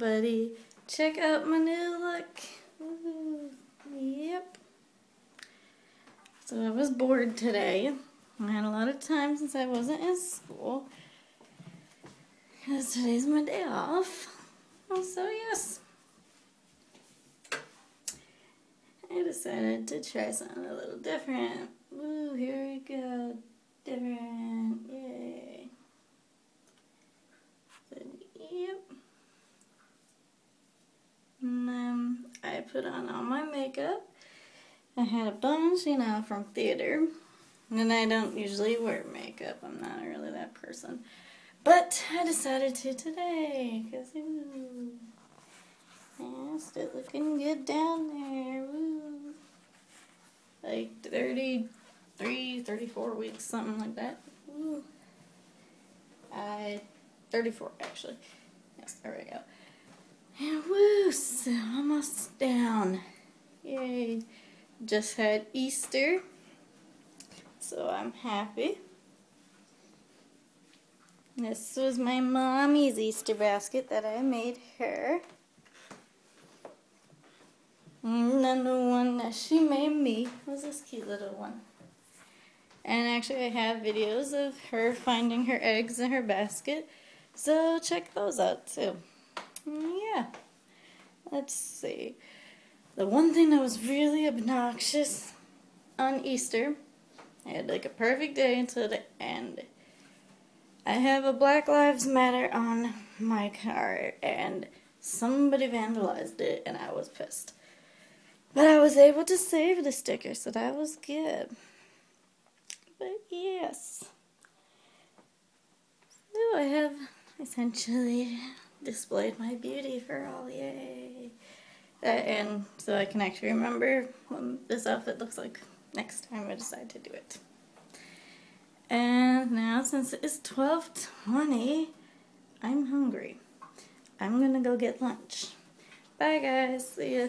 everybody. Check out my new look. Ooh, yep. So I was bored today. I had a lot of time since I wasn't in school, because today's my day off. So yes, I decided to try something a little different. Ooh, here we go. Different. Yay. So, yep. And then I put on all my makeup. I had a bunch, you know, from theater. And I don't usually wear makeup. I'm not really that person. But I decided to today. Because, ooh. Yeah, still looking good down there. Ooh. Like 34 weeks, something like that. Ooh. 34, actually. Yes, there we go. And woo, so almost down. Yay. Just had Easter, so I'm happy. This was my mommy's Easter basket that I made her. And then the one that she made me was this cute little one. And actually I have videos of her finding her eggs in her basket, so check those out too. Yeah, let's see. The one thing that was really obnoxious on Easter, I had like a perfect day until the end. I have a Black Lives Matter on my car, and somebody vandalized it, and I was pissed. But I was able to save the sticker, so that was good. But yes. So I have essentially displayed my beauty for all, yay. And so I can actually remember what this outfit looks like next time I decide to do it. And now, since it is 12:20, I'm hungry. I'm gonna go get lunch. Bye guys, see ya.